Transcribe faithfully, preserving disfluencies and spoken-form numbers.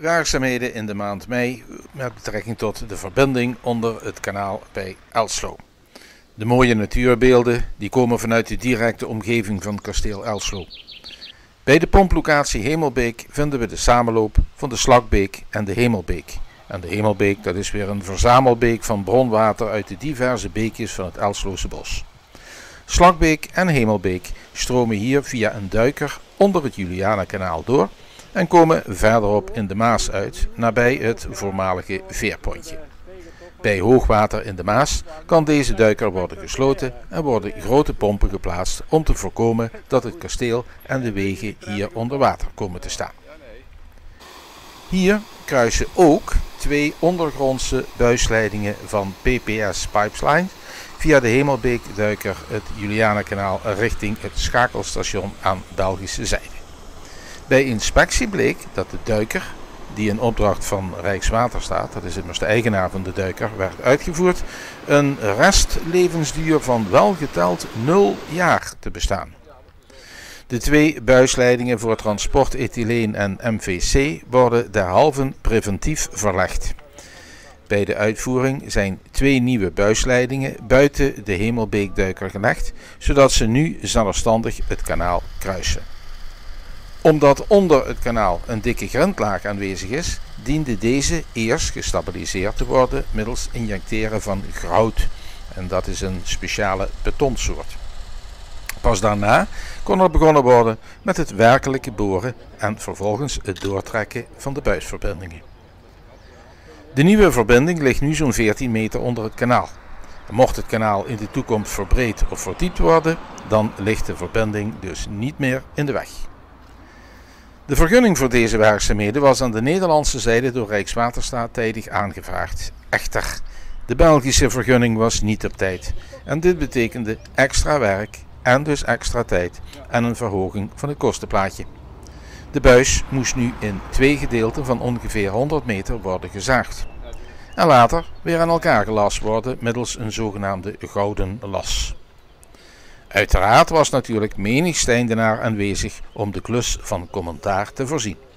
werkzaamheden in de maand mei met betrekking tot de verbinding onder het kanaal bij Elsloo. De mooie natuurbeelden die komen vanuit de directe omgeving van kasteel Elsloo. Bij de pomplocatie Hemelbeek vinden we de samenloop van de Slagbeek en de Hemelbeek. En de Hemelbeek, dat is weer een verzamelbeek van bronwater uit de diverse beekjes van het Elsloose bos. Slagbeek en Hemelbeek stromen hier via een duiker onder het Julianakanaal door en komen verderop in de Maas uit, nabij het voormalige veerpontje. Bij hoogwater in de Maas kan deze duiker worden gesloten en worden grote pompen geplaatst om te voorkomen dat het kasteel en de wegen hier onder water komen te staan. Hier kruisen ook twee ondergrondse buisleidingen van P P S Pipeline via de Hemelbeekduiker het Julianakanaal richting het schakelstation aan Belgische zijde. Bij inspectie bleek dat de duiker, die in opdracht van Rijkswaterstaat, dat is immers de eigenaar van de duiker, werd uitgevoerd, een restlevensduur van welgeteld nul jaar te bestaan. De twee buisleidingen voor transportethyleen en M V C worden derhalve preventief verlegd. Bij de uitvoering zijn twee nieuwe buisleidingen buiten de Hemelbeekduiker gelegd, zodat ze nu zelfstandig het kanaal kruisen. Omdat onder het kanaal een dikke grindlaag aanwezig is, diende deze eerst gestabiliseerd te worden middels injecteren van grout. En dat is een speciale betonsoort. Pas daarna kon er begonnen worden met het werkelijke boren en vervolgens het doortrekken van de buisverbindingen. De nieuwe verbinding ligt nu zo'n veertien meter onder het kanaal. Mocht het kanaal in de toekomst verbreed of verdiept worden, dan ligt de verbinding dus niet meer in de weg. De vergunning voor deze werkzaamheden was aan de Nederlandse zijde door Rijkswaterstaat tijdig aangevraagd. Echter, de Belgische vergunning was niet op tijd en dit betekende extra werk en dus extra tijd en een verhoging van het kostenplaatje. De buis moest nu in twee gedeelten van ongeveer honderd meter worden gezaagd en later weer aan elkaar gelast worden middels een zogenaamde gouden las. Uiteraard was natuurlijk menig Steindenaar aanwezig om de klus van commentaar te voorzien.